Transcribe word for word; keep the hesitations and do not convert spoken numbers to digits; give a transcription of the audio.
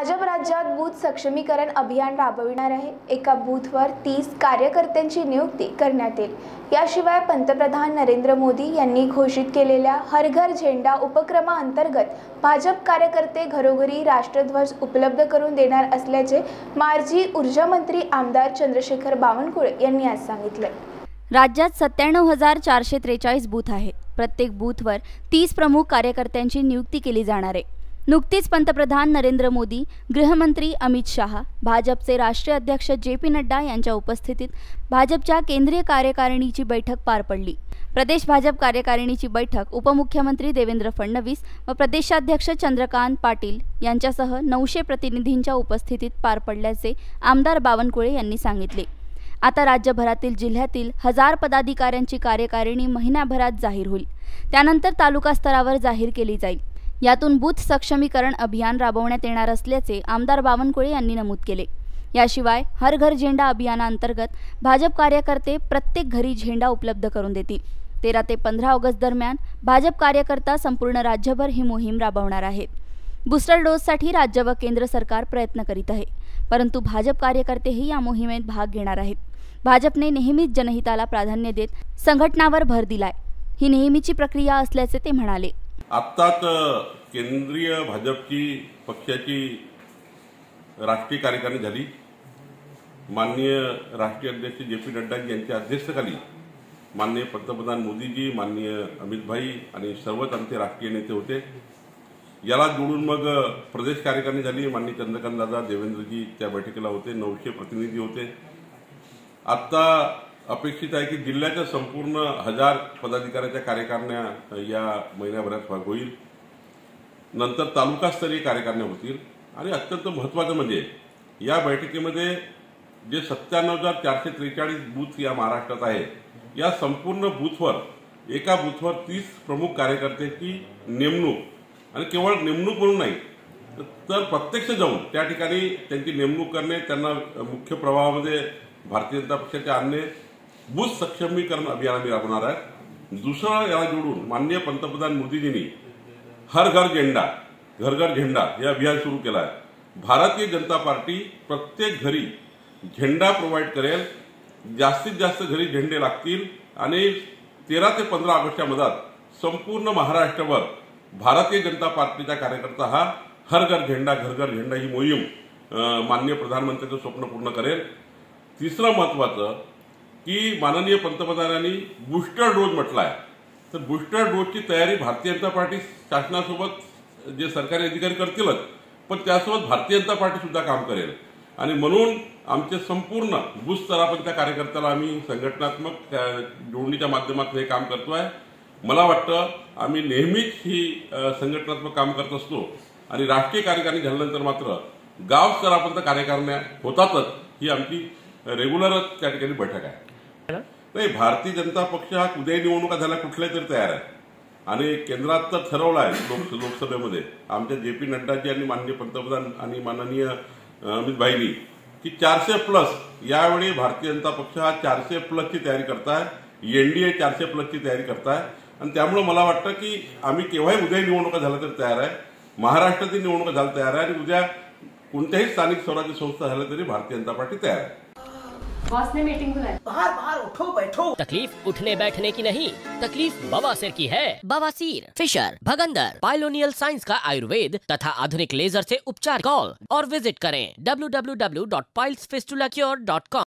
भाजप राज्यात बूथ सक्षमीकरण अभियान राबविणार आहे। एका बूथवर तीस कार्यकर्त्यांची नियुक्ती करण्यात येईल। याशिवाय पंतप्रधान नरेंद्र मोदी यांनी घोषित केलेल्या हर घर झेंडा उपक्रमाअंतर्गत भाजप कार्यकर्ते घरोघरी राष्ट्रध्वज उपलब्ध करून देणार असल्याचे माजी ऊर्जा मंत्री आमदार चंद्रशेखर बावनकुळे यांनी आज सांगितले। राज्यात सत्त्याण्णव हजार चारशे त्रेचाळीस बूथ आहे। प्रत्येक बूथवर तीस प्रमुख कार्यकर्त्यांची नियुक्ती केली जाणार आहे। नुकतीच पंतप्रधान नरेंद्र मोदी, गृहमंत्री अमित शाह, भाजपचे राष्ट्रीय अध्यक्ष जेपी नड्डा यांच्या उपस्थितीत भाजपच्या केंद्रीय कार्यकारिणीची बैठक पार पडली। प्रदेश भाजप कार्यकारिणीची बैठक उपमुख्यमंत्री देवेंद्र फडणवीस व प्रदेशाध्यक्ष चंद्रकांत पाटील यांच्यासह नऊशे प्रतिनिधींच्या उपस्थितीत पार पडल्याचे आमदार बावनकुळे यांनी सांगितले। आता राज्यभरातील जिल्ह्यातील हजार पदाधिकाऱ्यांची कार्यकारिणी महिनाभरात जाहीर होईल, त्यानंतर तालुका स्तरावर जाहीर केली जाईल। यातून बूथ सक्षमीकरण अभियान राबवण्यात येणार असल्याचे आमदार बावनकुळे यांनी नमूद केले। याशिवाय हर घर झेंडा अभियानाअंतर्गत भाजप कार्यकर्ते प्रत्येक घरी झेंडा उपलब्ध करून देतील। तेरा ते पंधरा ऑगस्ट दरम्यान भाजप कार्यकर्ता संपूर्ण राज्यभर ही मोहीम राबवणार आहेत। बूस्टर डोससाठी राज्य व केंद्र सरकार प्रयत्न करीत आहे, परंतु भाजप कार्यकर्तेही या मोहिमेत भाग घेणार आहेत। भाजपने नेहमीच जनहिताला प्राधान्य देत संघटनावर भर दिलाय, ही नेहमीची प्रक्रिया असल्याचे ते म्हणाले। आत्ताच केंद्रीय भाजपची पक्षाची राष्ट्रीय कार्यकारिणी झाली। माननीय राष्ट्रीय अध्यक्ष जे पी नड्डा यांच्या अध्यक्षतेखाली माननीय पंतप्रधान मोदीजी, माननीय अमित भाई आणि सर्वच आमचे राष्ट्रीय नेते होते। याला जोडून मग प्रदेश कार्यकारिणी झाली। माननीय चंद्रकांत दादा देवेंद्रजी त्या बैठकीला होते, नऊशे प्रतिनिधी होते। आत्ता अपेक्षित आहे की जिल्ह्याच्या संपूर्ण हजार पदाधिकाऱ्याच्या कार्यकारिण्या या महिन्याभरात भाग होईल। नंतर तालुकास्तरीय कार्यकारिण्या होतील आणि अत्यंत महत्त्वाचं म्हणजे या बैठकीमध्ये जे सत्त्याण्णव हजार चारशे त्रेचाळीस बूथ या महाराष्ट्रात आहेत, या संपूर्ण बूथवर एका बूथवर तीस प्रमुख कार्यकर्त्यांची नेमणूक, आणि केवळ नेमणूक म्हणून नाही तर प्रत्यक्ष जाऊन त्या ठिकाणी त्यांची नेमणूक करणे, त्यांना मुख्य प्रवाहामध्ये भारतीय जनता पक्षाच्या आणणे बूथ सक्षमीकरण अभियान आम्ही राबवणार आहे। दुसरं याला जोडून माननीय पंतप्रधान मोदीजींनी हर घर झेंडा घर घर झेंडा हे अभियान सुरू केलं आहे। भारतीय जनता पार्टी प्रत्येक घरी झेंडा प्रोव्हाइड करेल, जास्तीत जास्त घरी झेंडे लागतील आणि तेरा ते पंधरा ऑगस्टच्या मध्यात संपूर्ण महाराष्ट्रभर भारतीय जनता पार्टीचा कार्यकर्ता हा हर घर झेंडा घर घर झेंडा ही मोहीम माननीय प्रधानमंत्र्यांचं स्वप्न पूर्ण करेल। तिसरं महत्त्वाचं की माननीय पंतप्रधानांनी बूस्टर डोस म्हटला आहे, तर बूस्टर डोसची तयारी भारतीय जनता पार्टी शासनासोबत जे सरकारी अधिकारी करतीलच, पण त्यासोबत भारतीय जनता पार्टीसुद्धा काम करेल आणि म्हणून आमचे संपूर्ण बूथ स्तरापर्यंत कार्यकर्त्याला आम्ही संघटनात्मक जोडणीच्या माध्यमातून हे काम करतो आहे। मला वाटतं आम्ही नेहमीच ही संघटनात्मक काम करत असतो आणि राष्ट्रीय कार्यकारिणी झाल्यानंतर मात्र गाव स्तरापर्यंत कार्यकारिण्या होतातच, ही आमची रेग्युलरच त्या ठिकाणी बैठक आहे। नाही, भारतीय जनता पक्ष हा उद्याही निवडणुका झाल्या कुठल्याही तरी तयार आहे आणि केंद्रात तर ठरवलं आहे लोकसभेमध्ये आमच्या जे पी नड्डाजी आणि माननीय पंतप्रधान आणि माननीय अमित भाईनी की चारशे प्लस यावेळी भारतीय जनता पक्ष हा चारशे प्लसची तयारी करताय, एनडीए चारशे प्लसची तयारी करताय आणि त्यामुळे मला वाटतं की आम्ही केव्हाही उद्याही निवडणुका झाल्या तर तयार आहे, महाराष्ट्रातील निवडणुका झाल्या तयार आहे आणि उद्या कोणत्याही स्थानिक स्वराज्य संस्था झाल्या तरी भारतीय जनता पार्टी तयार आहे। बॉस ने मीटिंग बुलाई, बाहर बाहर उठो बैठो। तकलीफ उठने बैठने की नहीं, तकलीफ बवासीर की है। बवासीर, फिशर, भगंदर, पाइलोनियल साइंस का आयुर्वेद तथा आधुनिक लेजर से उपचार। कॉल और विजिट करें W W W dot piles fistula cure dot com.